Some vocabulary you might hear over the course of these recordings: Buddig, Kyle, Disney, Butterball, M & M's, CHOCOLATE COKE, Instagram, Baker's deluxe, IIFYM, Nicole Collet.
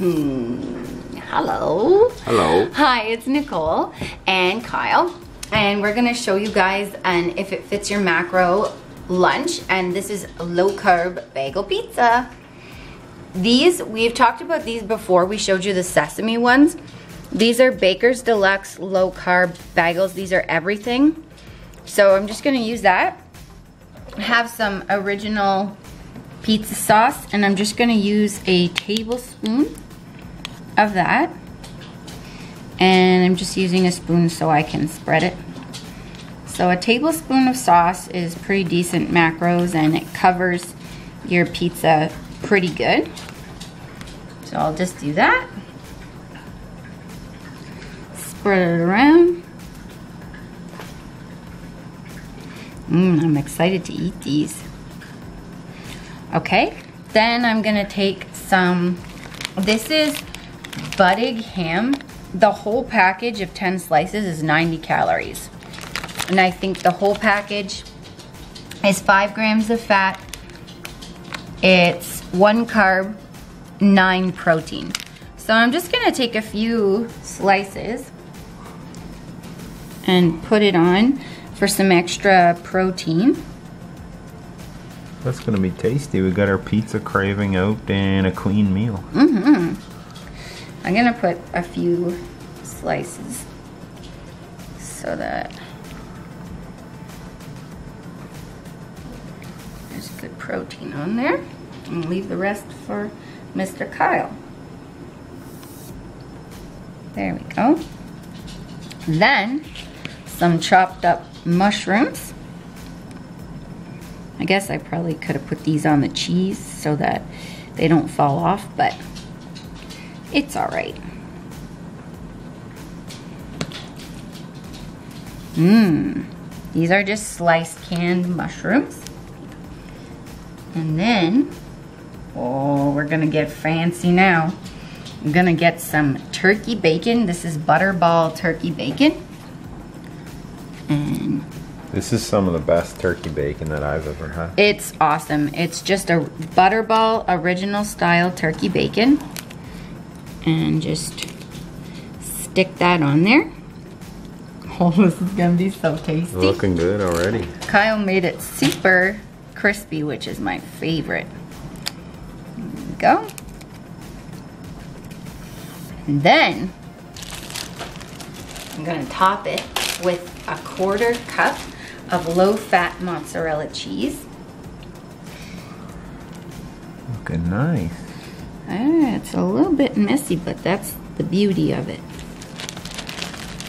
Hello. Hello. Hi, it's Nicole and Kyle, and we're gonna show you guys an If It Fits Your Macro lunch, and this is low carb bagel pizza. These, we've talked about these before. We showed you the sesame ones. These are Baker's Deluxe low carb bagels. These are everything. So I'm just gonna use that. I have some original pizza sauce, and I'm just gonna use a tablespoon of that. And I'm just using a spoon so I can spread it. So a tablespoon of sauce is pretty decent macros, and it covers your pizza pretty good. So I'll just do that. Spread it around. I'm excited to eat these. Okay, then I'm gonna take some, this is Buddig ham. The whole package of 10 slices is 90 calories. And I think the whole package is 5 grams of fat. It's 1 carb, 9 protein. So I'm just gonna take a few slices and put it on for some extra protein. That's gonna be tasty. We got our pizza craving out and a clean meal. I'm gonna put a few slices so that there's good protein on there, and leave the rest for Mr. Kyle. There we go. Then some chopped up mushrooms. I guess I probably could have put these on the cheese so that they don't fall off, but it's all right. These are just sliced canned mushrooms. And then, oh, we're gonna get fancy now. I'm gonna get some turkey bacon. This is Butterball turkey bacon. And this is some of the best turkey bacon that I've ever had. It's awesome. It's just a Butterball original style turkey bacon. And just stick that on there. Oh, this is gonna be so tasty. Looking good already. Kyle made it super crispy, which is my favorite. There we go. And then I'm gonna top it with a 1/4 cup of low-fat mozzarella cheese. Looking nice. It's a little bit messy, but that's the beauty of it.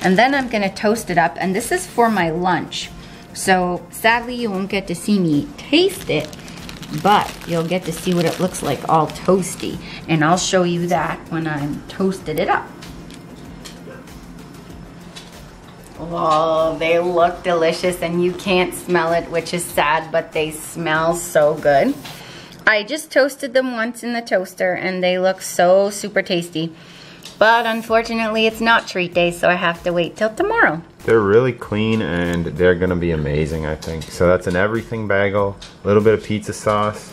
And then I'm gonna toast it up, and this is for my lunch. So sadly you won't get to see me taste it, but you'll get to see what it looks like all toasty. And I'll show you that when I'm toasted it up. Oh, they look delicious, and you can't smell it, which is sad, but they smell so good. I just toasted them once in the toaster, and they look so super tasty. But unfortunately, it's not treat day, so I have to wait till tomorrow. They're really clean, and they're gonna be amazing, I think. So that's an everything bagel, a little bit of pizza sauce,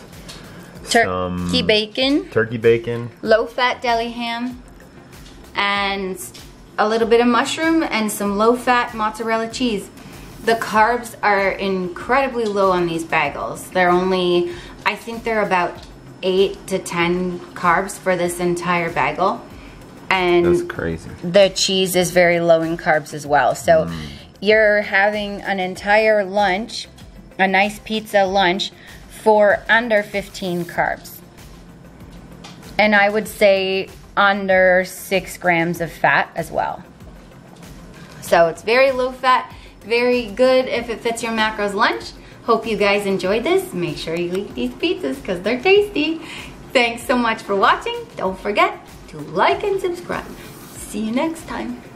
turkey bacon, low-fat deli ham, and a little bit of mushroom, and some low-fat mozzarella cheese. The carbs are incredibly low on these bagels. They're only, I think they're about 8 to 10 carbs for this entire bagel. And that's crazy. The cheese is very low in carbs as well. So you're having an entire lunch, a nice pizza lunch, for under 15 carbs. And I would say under 6 grams of fat as well. So it's very low fat, very good If It Fits Your Macros lunch. Hope you guys enjoyed this. Make sure you eat these pizzas because they're tasty. Thanks so much for watching. Don't forget to like and subscribe. See you next time.